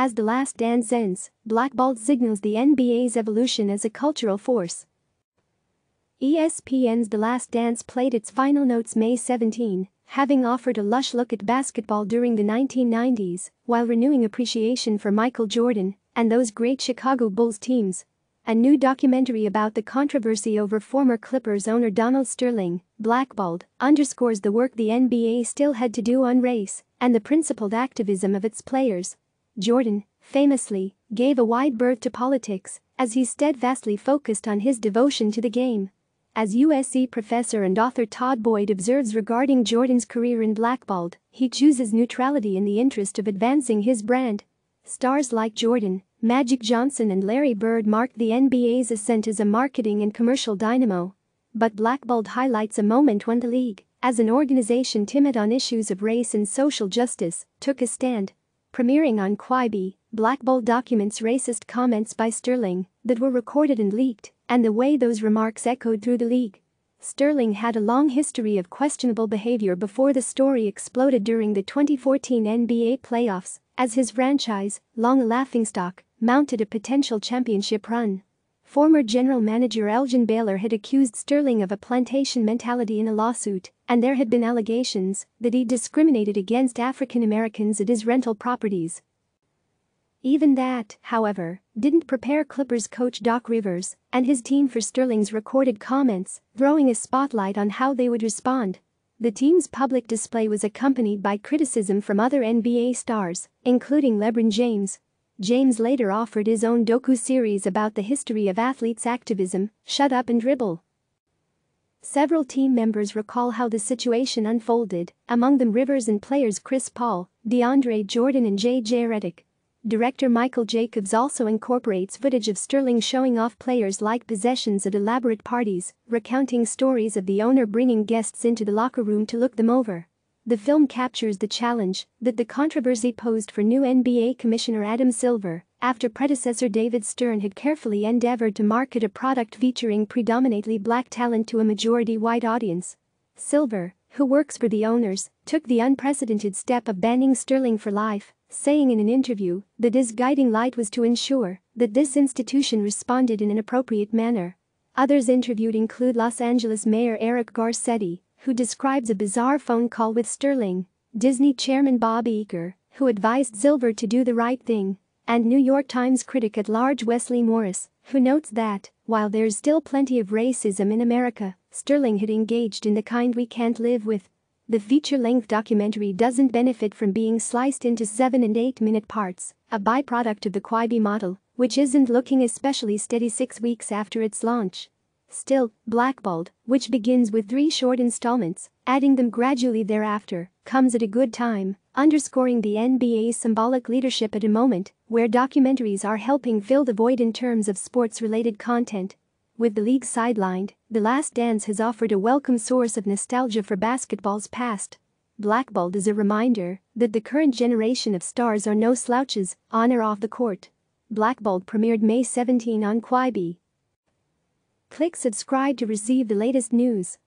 As The Last Dance ends, Blackballed signals the NBA's evolution as a cultural force. ESPN's The Last Dance played its final notes May 17, having offered a lush look at basketball during the 1990s while renewing appreciation for Michael Jordan and those great Chicago Bulls teams. A new documentary about the controversy over former Clippers owner Donald Sterling, Blackballed, underscores the work the NBA still had to do on race and the principled activism of its players. Jordan, famously, gave a wide berth to politics as he steadfastly focused on his devotion to the game. As USC professor and author Todd Boyd observes regarding Jordan's career in Blackballed, he chooses neutrality in the interest of advancing his brand. Stars like Jordan, Magic Johnson and Larry Bird marked the NBA's ascent as a marketing and commercial dynamo. But Blackballed highlights a moment when the league, as an organization timid on issues of race and social justice, took a stand. Premiering on Quibi, Blackballed documents racist comments by Sterling that were recorded and leaked, and the way those remarks echoed through the league. Sterling had a long history of questionable behavior before the story exploded during the 2014 NBA playoffs, as his franchise, long a laughingstock, mounted a potential championship run. Former general manager Elgin Baylor had accused Sterling of a plantation mentality in a lawsuit, and there had been allegations that he discriminated against African Americans at his rental properties. Even that, however, didn't prepare Clippers coach Doc Rivers and his team for Sterling's recorded comments, throwing a spotlight on how they would respond. The team's public display was accompanied by criticism from other NBA stars, including LeBron James. James later offered his own docu-series about the history of athletes' activism, Shut Up and Dribble. Several team members recall how the situation unfolded, among them Rivers and players Chris Paul, DeAndre Jordan and JJ Redick. Director Michael Jacobs also incorporates footage of Sterling showing off players' like possessions at elaborate parties, recounting stories of the owner bringing guests into the locker room to look them over. The film captures the challenge that the controversy posed for new NBA commissioner Adam Silver after predecessor David Stern had carefully endeavored to market a product featuring predominantly black talent to a majority white audience. Silver, who works for the owners, took the unprecedented step of banning Sterling for life, saying in an interview that his guiding light was to ensure that this institution responded in an appropriate manner. Others interviewed include Los Angeles Mayor Eric Garcetti, who describes a bizarre phone call with Sterling, Disney chairman Bob Iger, who advised Silver to do the right thing, and New York Times critic-at-large Wesley Morris, who notes that, while there's still plenty of racism in America, Sterling had engaged in the kind we can't live with. The feature-length documentary doesn't benefit from being sliced into 7- and 8-minute parts, a byproduct of the Quibi model, which isn't looking especially steady 6 weeks after its launch. Still, Blackballed, which begins with 3 short installments, adding them gradually thereafter, comes at a good time, underscoring the NBA's symbolic leadership at a moment where documentaries are helping fill the void in terms of sports-related content. With the league sidelined, The Last Dance has offered a welcome source of nostalgia for basketball's past. Blackballed is a reminder that the current generation of stars are no slouches, on or off the court. Blackballed premiered May 17 on Quibi. Click subscribe to receive the latest news.